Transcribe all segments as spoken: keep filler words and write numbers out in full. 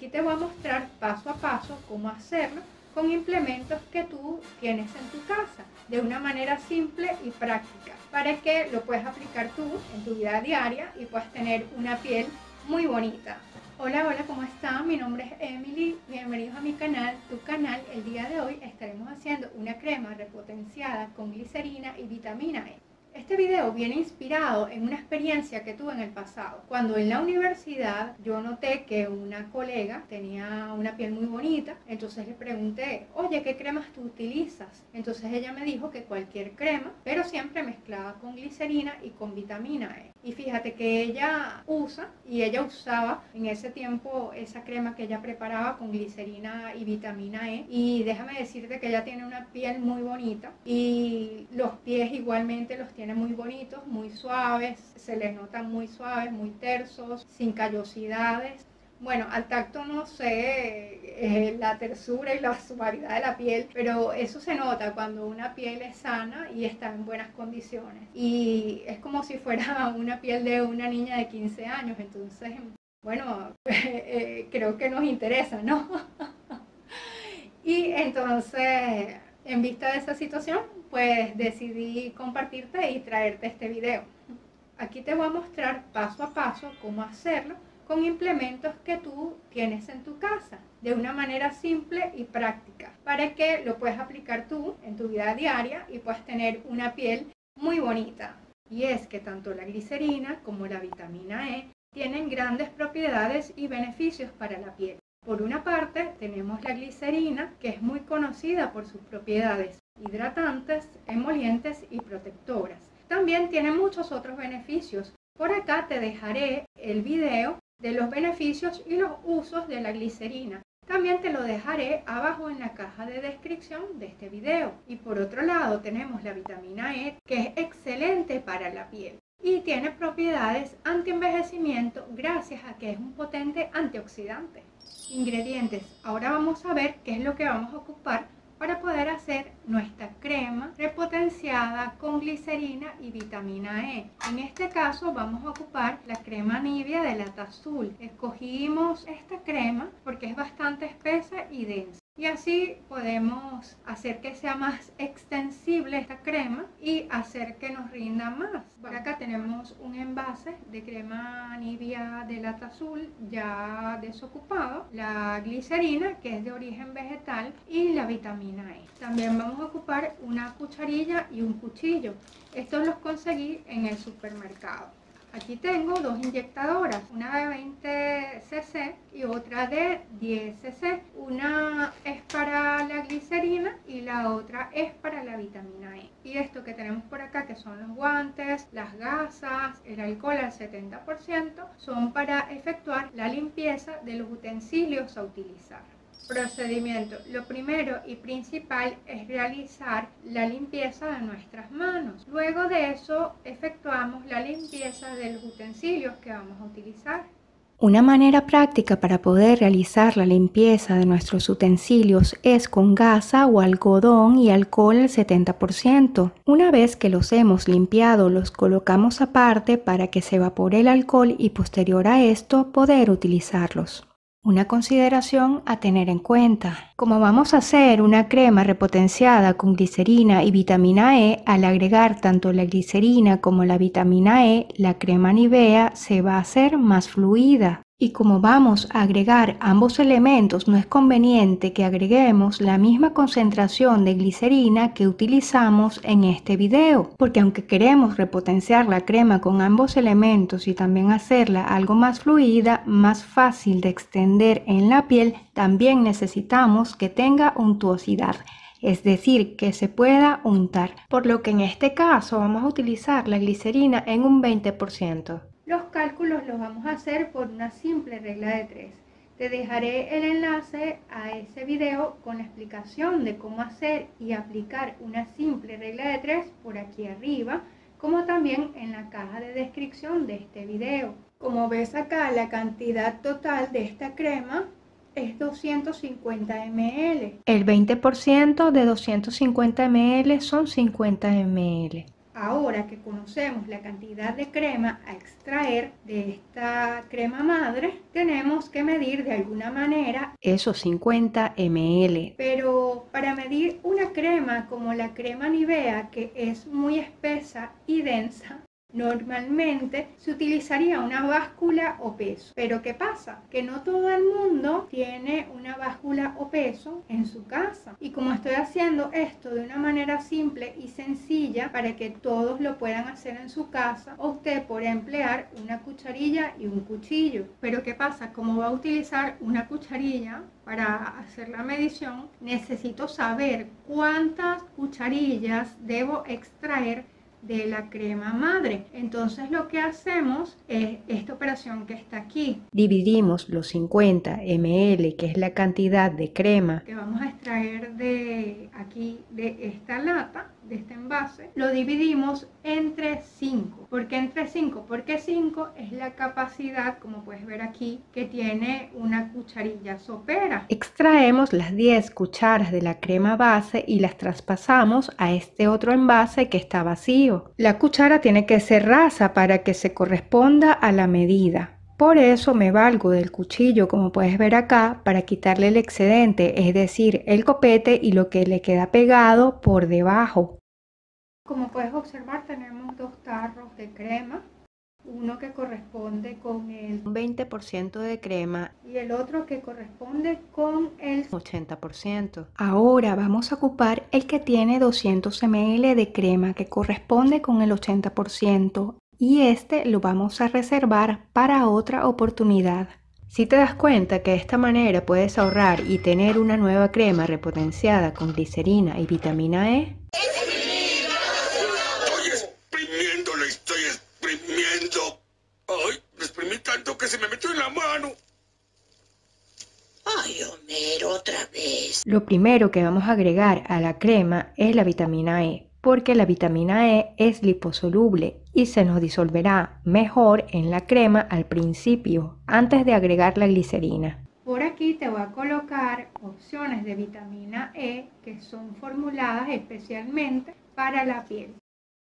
Aquí te voy a mostrar paso a paso cómo hacerlo con implementos que tú tienes en tu casa, de una manera simple y práctica, para que lo puedas aplicar tú en tu vida diaria y puedas tener una piel muy bonita. Hola, hola, ¿cómo están? Mi nombre es Emily, bienvenidos a mi canal, tu canal. El día de hoy estaremos haciendo una crema repotenciada con glicerina y vitamina E. Este video viene inspirado en una experiencia que tuve en el pasado. Cuando en la universidad yo noté que una colega tenía una piel muy bonita, entonces le pregunté, oye, ¿qué cremas tú utilizas? Entonces ella me dijo que cualquier crema, pero siempre mezclada con glicerina y con vitamina E. Y fíjate que ella usa, y ella usaba en ese tiempo esa crema que ella preparaba con glicerina y vitamina E. Y déjame decirte que ella tiene una piel muy bonita y los pies igualmente los tiene muy bonitos, muy suaves, se les notan muy suaves, muy tersos, sin callosidades. Bueno, al tacto no sé eh, la tersura y la suavidad de la piel, pero eso se nota cuando una piel es sana y está en buenas condiciones. Y es como si fuera una piel de una niña de quince años, entonces, bueno, eh, creo que nos interesa, ¿no? Y entonces, en vista de esa situación, pues decidí compartirte y traerte este video. Aquí te voy a mostrar paso a paso cómo hacerlo con implementos que tú tienes en tu casa, de una manera simple y práctica, para que lo puedas aplicar tú en tu vida diaria y puedas tener una piel muy bonita. Y es que tanto la glicerina como la vitamina E tienen grandes propiedades y beneficios para la piel. Por una parte tenemos la glicerina, que es muy conocida por sus propiedades hidratantes, emolientes y protectoras. También tiene muchos otros beneficios. Por acá te dejaré el video de los beneficios y los usos de la glicerina. También te lo dejaré abajo en la caja de descripción de este video. Y por otro lado tenemos la vitamina E, que es excelente para la piel y tiene propiedades antienvejecimiento gracias a que es un potente antioxidante. Ingredientes. Ahora vamos a ver qué es lo que vamos a ocupar para poder hacer nuestra crema repotenciada con glicerina y vitamina E. En este caso vamos a ocupar la crema Nivea de lata azul. Escogimos esta crema porque es bastante espesa y densa. Y así podemos hacer que sea más extensible esta crema y hacer que nos rinda más. Bueno, acá tenemos un envase de crema Nivea de lata azul ya desocupado, la glicerina, que es de origen vegetal, y la vitamina E. También vamos a ocupar una cucharilla y un cuchillo. Estos los conseguí en el supermercado. Aquí tengo dos inyectadoras, una de veinte ce ce y otra de diez ce ce. Una es para la glicerina y la otra es para la vitamina E. Y esto que tenemos por acá, que son los guantes, las gasas, el alcohol al setenta por ciento, son para efectuar la limpieza de los utensilios a utilizar. Procedimiento. Lo primero y principal es realizar la limpieza de nuestras manos. Luego de eso efectuamos la limpieza de los utensilios que vamos a utilizar. Una manera práctica para poder realizar la limpieza de nuestros utensilios es con gasa o algodón y alcohol al setenta por ciento. Una vez que los hemos limpiado, los colocamos aparte para que se evapore el alcohol y posterior a esto poder utilizarlos. Una consideración a tener en cuenta. Como vamos a hacer una crema repotenciada con glicerina y vitamina E, al agregar tanto la glicerina como la vitamina E, la crema Nivea se va a hacer más fluida. Y como vamos a agregar ambos elementos, no es conveniente que agreguemos la misma concentración de glicerina que utilizamos en este video, porque aunque queremos repotenciar la crema con ambos elementos y también hacerla algo más fluida, más fácil de extender en la piel, también necesitamos que tenga untuosidad. Es decir, que se pueda untar, por lo que en este caso vamos a utilizar la glicerina en un veinte por ciento. Los cálculos los vamos a hacer por una simple regla de tres. Te dejaré el enlace a ese video con la explicación de cómo hacer y aplicar una simple regla de tres por aquí arriba, como también en la caja de descripción de este video. Como ves acá, la cantidad total de esta crema es doscientos cincuenta mililitros. El veinte por ciento de doscientos cincuenta mililitros son cincuenta mililitros. ahora que conocemos la cantidad de crema a extraer de esta crema madre, tenemos que medir de alguna manera esos cincuenta mililitros. Pero para medir una crema como la crema Nivea, que es muy espesa y densa, normalmente se utilizaría una báscula o peso. Pero ¿qué pasa? Que no todo el mundo tiene una báscula o peso en su casa. Y como estoy haciendo esto de una manera simple y sencilla para que todos lo puedan hacer en su casa, opté por emplear una cucharilla y un cuchillo. Pero ¿qué pasa? Como va a utilizar una cucharilla para hacer la medición, necesito saber cuántas cucharillas debo extraer de la crema madre. Entonces lo que hacemos es esta operación que está aquí. Dividimos los cincuenta mililitros, que es la cantidad de crema que vamos a extraer de aquí, de esta lata, de este envase, lo dividimos entre cinco. ¿Por qué entre cinco? Porque cinco es la capacidad, como puedes ver aquí, que tiene una cucharilla sopera. Extraemos las diez cucharas de la crema base y las traspasamos a este otro envase que está vacío. La cuchara tiene que ser rasa para que se corresponda a la medida. Por eso me valgo del cuchillo, como puedes ver acá, para quitarle el excedente, es decir, el copete y lo que le queda pegado por debajo. Como puedes observar, tenemos dos tarros de crema, uno que corresponde con el veinte por ciento de crema y el otro que corresponde con el ochenta por ciento. Ahora vamos a ocupar el que tiene doscientos mililitros de crema, que corresponde con el ochenta por ciento, y este lo vamos a reservar para otra oportunidad. Si te das cuenta que de esta manera puedes ahorrar y tener una nueva crema repotenciada con glicerina y vitamina E, que se me metió en la mano. Ay, Homero, otra vez. Lo primero que vamos a agregar a la crema es la vitamina E, porque la vitamina E es liposoluble y se nos disolverá mejor en la crema al principio, antes de agregar la glicerina. Por aquí te voy a colocar opciones de vitamina E que son formuladas especialmente para la piel.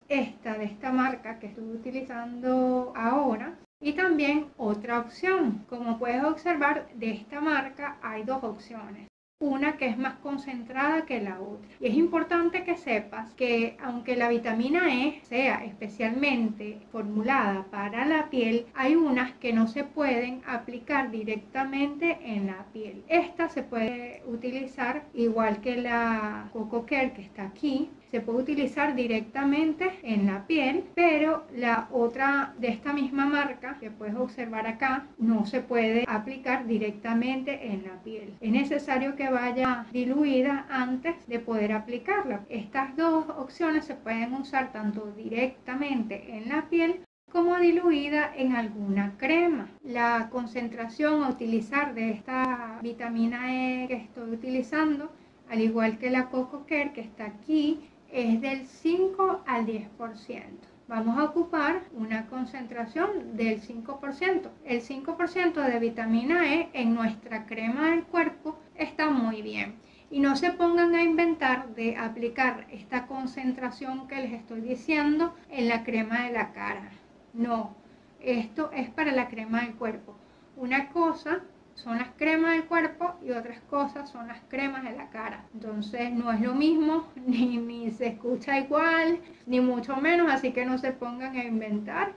Esta de esta marca que estoy utilizando ahora. Y también otra opción, como puedes observar, de esta marca hay dos opciones, una que es más concentrada que la otra. Y es importante que sepas que aunque la vitamina E sea especialmente formulada para la piel, hay unas que no se pueden aplicar directamente en la piel. Esta se puede utilizar igual que la Coco Care que está aquí. Se puede utilizar directamente en la piel, pero la otra de esta misma marca que puedes observar acá no se puede aplicar directamente en la piel. Es necesario que vaya diluida antes de poder aplicarla. Estas dos opciones se pueden usar tanto directamente en la piel como diluida en alguna crema. La concentración a utilizar de esta vitamina E que estoy utilizando, al igual que la Coco Care que está aquí, es del cinco al diez por ciento. Vamos a ocupar una concentración del cinco por ciento. El cinco por ciento de vitamina E en nuestra crema del cuerpo está muy bien. Y no se pongan a inventar de aplicar esta concentración que les estoy diciendo en la crema de la cara. No, esto es para la crema del cuerpo. Una cosa son las cremas del cuerpo y otras cosas son las cremas de la cara. Entonces no es lo mismo, ni, ni se escucha igual, ni mucho menos, así que no se pongan a inventar.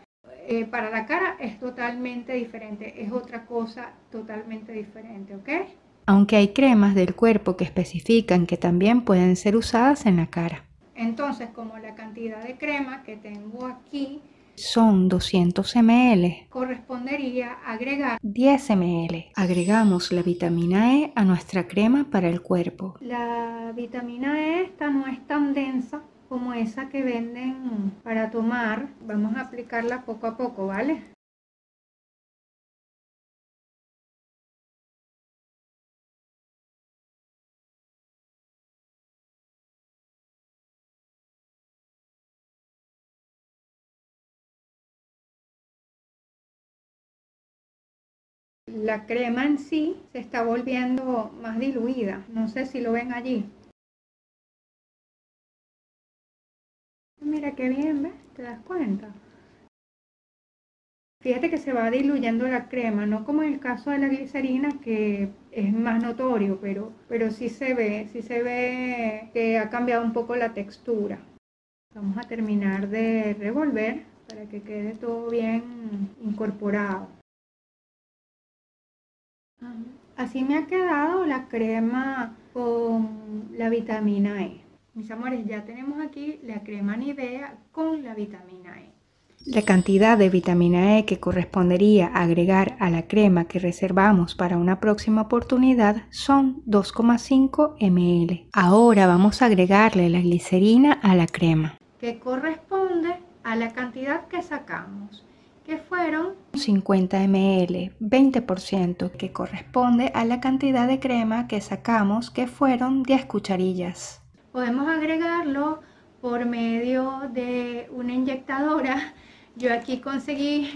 Eh, para la cara es totalmente diferente, es otra cosa totalmente diferente, ¿ok? Aunque hay cremas del cuerpo que especifican que también pueden ser usadas en la cara. Entonces, como la cantidad de crema que tengo aquí son doscientos mililitros, correspondería agregar diez mililitros. Agregamos la vitamina E a nuestra crema para el cuerpo. La vitamina E esta no es tan densa como esa que venden para tomar. Vamos a aplicarla poco a poco, ¿vale? La crema en sí se está volviendo más diluida, no sé si lo ven allí. Mira qué bien, ¿ves? ¿Te das cuenta? Fíjate que se va diluyendo la crema, no como en el caso de la glicerina, que es más notorio, pero, pero sí se ve, sí se ve que ha cambiado un poco la textura. Vamos a terminar de revolver para que quede todo bien incorporado. Así me ha quedado la crema con la vitamina E. Mis amores, ya tenemos aquí la crema Nivea con la vitamina E. La cantidad de vitamina E que correspondería agregar a la crema que reservamos para una próxima oportunidad son dos coma cinco mililitros. Ahora vamos a agregarle la glicerina a la crema, que corresponde a la cantidad que sacamos, que fueron cincuenta mililitros, veinte por ciento, que corresponde a la cantidad de crema que sacamos, que fueron diez cucharillas. Podemos agregarlo por medio de una inyectadora. Yo aquí conseguí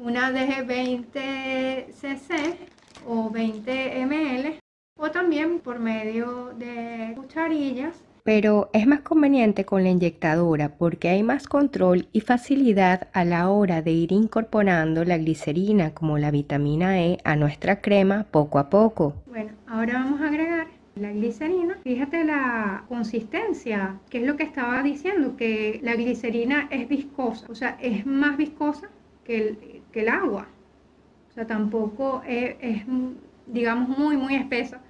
una de veinte centilitros o veinte mililitros, o también por medio de cucharillas. Pero es más conveniente con la inyectadora porque hay más control y facilidad a la hora de ir incorporando la glicerina como la vitamina E a nuestra crema poco a poco. Bueno, ahora vamos a agregar la glicerina. Fíjate la consistencia, que es lo que estaba diciendo, que la glicerina es viscosa, o sea, es más viscosa que el, que el agua. O sea, tampoco es, es, digamos, muy, muy espesa.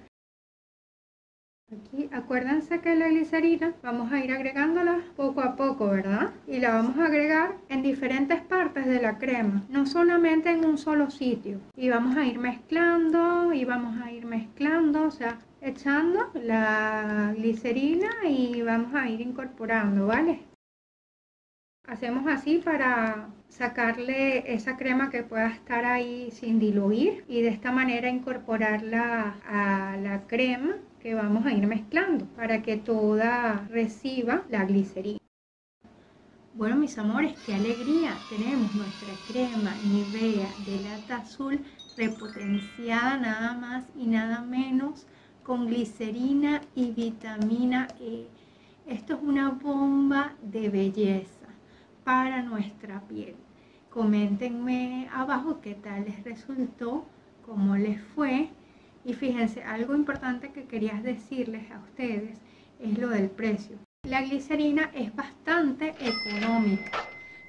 Aquí acuérdense que la glicerina vamos a ir agregándola poco a poco, ¿verdad? Y la vamos a agregar en diferentes partes de la crema, no solamente en un solo sitio. Y vamos a ir mezclando, y vamos a ir mezclando, o sea, echando la glicerina y vamos a ir incorporando, ¿vale? Hacemos así para sacarle esa crema que pueda estar ahí sin diluir y de esta manera incorporarla a la crema que vamos a ir mezclando para que toda reciba la glicerina. Bueno, mis amores, qué alegría, tenemos nuestra crema Nivea de lata azul repotenciada nada más y nada menos con glicerina y vitamina E. Esto es una bomba de belleza para nuestra piel. Coméntenme abajo qué tal les resultó, cómo les fue. Y fíjense, algo importante que quería decirles a ustedes es lo del precio. La glicerina es bastante económica.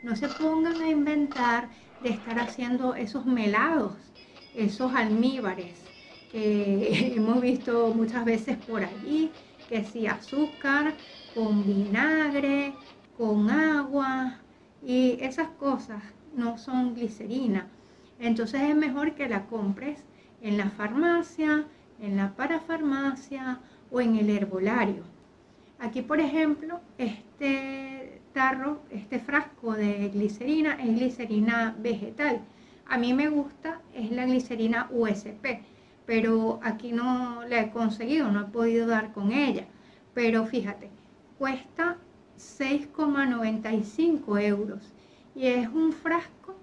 No se pongan a inventar de estar haciendo esos melados, esos almíbares que hemos visto muchas veces por allí, que si azúcar, con vinagre, con agua, y esas cosas no son glicerina. Entonces es mejor que la compres en la farmacia, en la parafarmacia o en el herbolario. Aquí, por ejemplo, este tarro, este frasco de glicerina es glicerina vegetal. A mí me gusta, es la glicerina U S P, pero aquí no la he conseguido, no he podido dar con ella. Pero fíjate, cuesta seis coma noventa y cinco euros y es un frasco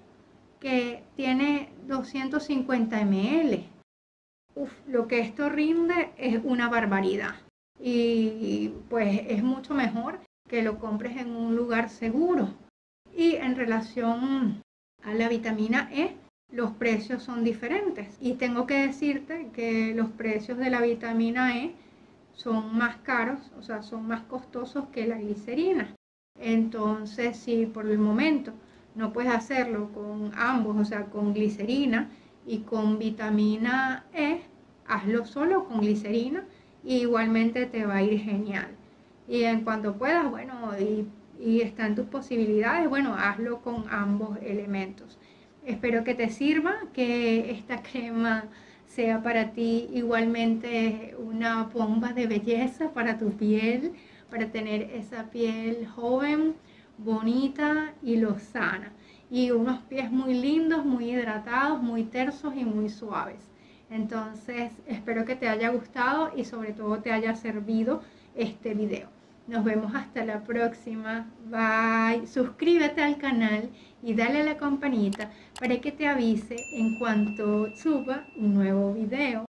que tiene doscientos cincuenta mililitros. Uf, lo que esto rinde es una barbaridad. Y pues es mucho mejor que lo compres en un lugar seguro. Y en relación a la vitamina E, los precios son diferentes. Y tengo que decirte que los precios de la vitamina E son más caros, o sea, son más costosos que la glicerina. Entonces, si por el momento no puedes hacerlo con ambos, o sea, con glicerina y con vitamina E, hazlo solo con glicerina y igualmente te va a ir genial. Y en cuanto puedas, bueno, y, y están tus posibilidades, bueno, hazlo con ambos elementos. Espero que te sirva, que esta crema sea para ti igualmente una bomba de belleza para tu piel, para tener esa piel joven, bonita y lozana, y unos pies muy lindos, muy hidratados, muy tersos y muy suaves. Entonces, espero que te haya gustado y sobre todo te haya servido este video. Nos vemos hasta la próxima. Bye. Suscríbete al canal y dale a la campanita para que te avise en cuanto suba un nuevo video.